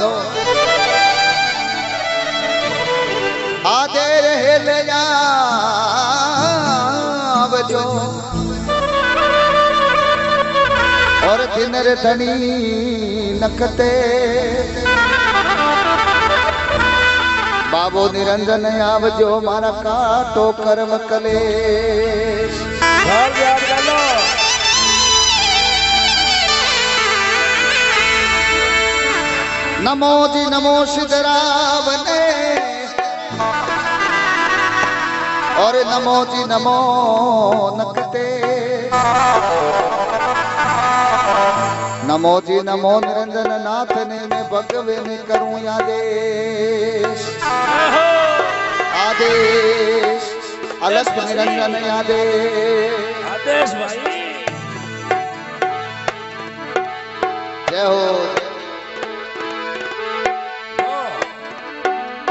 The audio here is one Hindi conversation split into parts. दो आते रहे ले जावजो और धीन धीन धणी नखते बाबो निरंजन आवजो मारा काटो कर्म कलेश नमो जी नमो सिद्धरावने और नमो जी नमो नखते नमो जी नमो निरंजन नाथ ने मैं भगवे ने करूं आदेश आदेश अलस निरंजन आदेश आदेश भाई जय हो।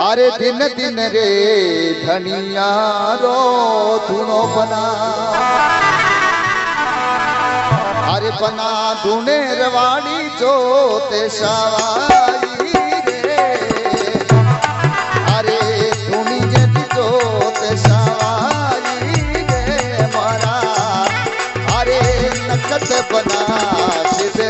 अरे धीन धीन रे धणीयां रो धुणो बना अरे बना धुणे रवाड़ी जो ते सवाई रे अरे धुणी जी जो ते सवाई रे मारा अरे नखत बना सिद्धे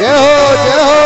जय हो जय हो।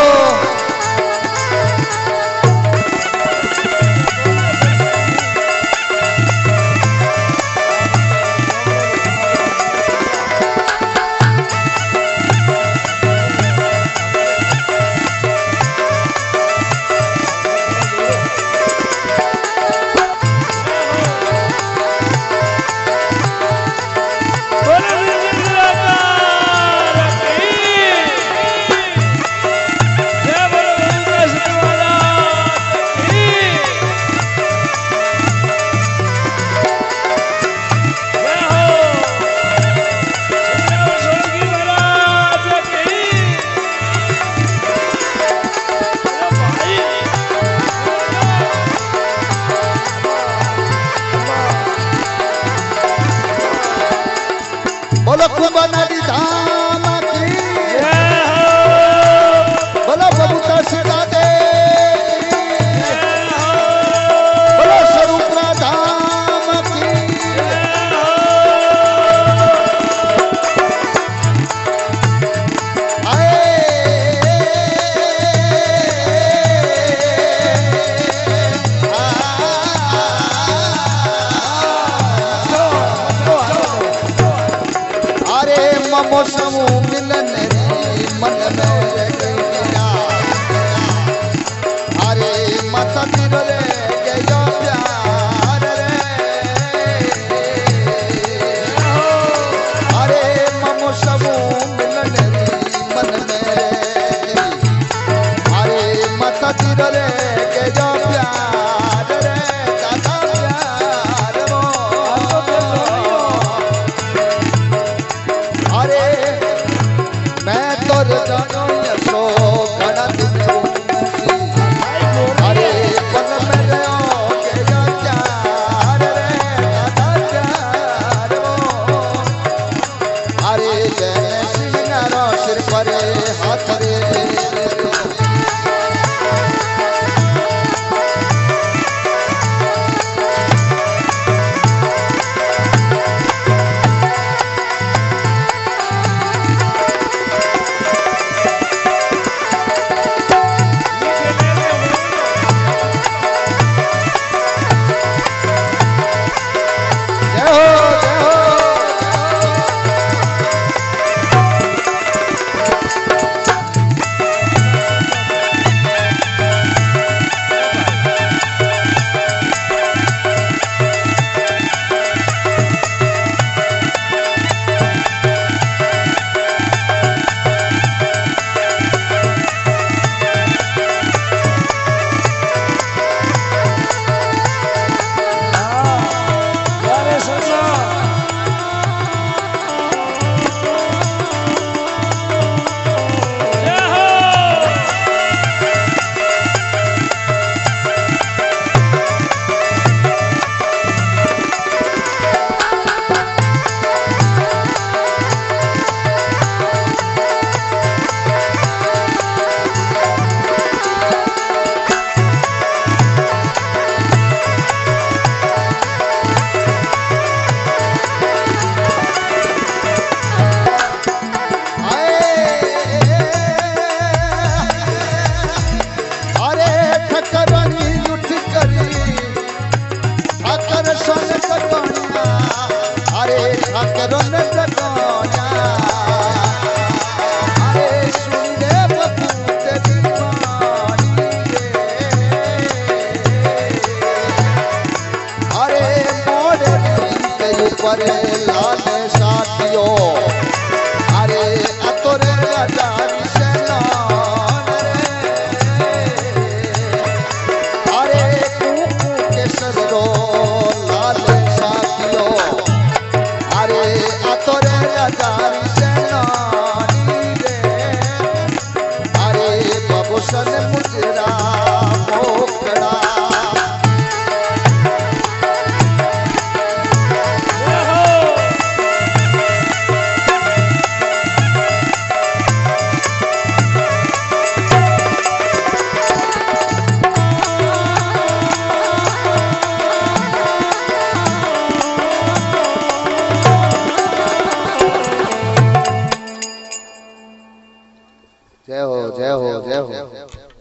जय हो जय हो जय हो।